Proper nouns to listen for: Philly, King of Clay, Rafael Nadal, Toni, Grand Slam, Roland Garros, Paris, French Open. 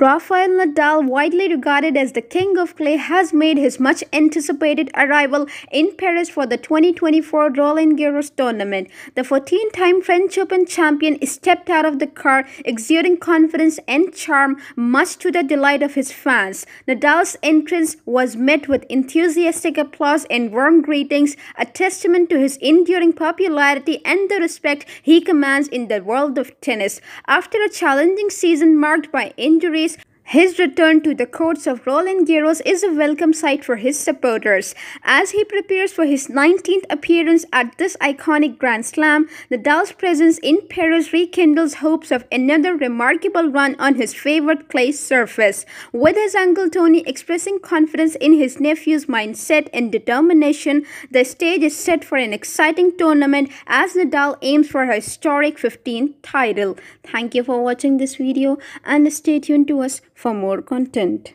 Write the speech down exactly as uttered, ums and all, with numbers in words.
Rafael Nadal, widely regarded as the king of clay, has made his much-anticipated arrival in Paris for the twenty twenty-four Roland Garros tournament. The fourteen-time French Open champion stepped out of the car, exuding confidence and charm, much to the delight of his fans. Nadal's entrance was met with enthusiastic applause and warm greetings, a testament to his enduring popularity and the respect he commands in the world of tennis. After a challenging season marked by injuries, his return to the courts of Roland Garros is a welcome sight for his supporters. As he prepares for his nineteenth appearance at this iconic Grand Slam, Nadal's presence in Paris rekindles hopes of another remarkable run on his favorite clay surface. With his uncle Toni expressing confidence in his nephew's mindset and determination, the stage is set for an exciting tournament as Nadal aims for a historic fifteenth title. Thank you for watching this video and stay tuned to us for more content.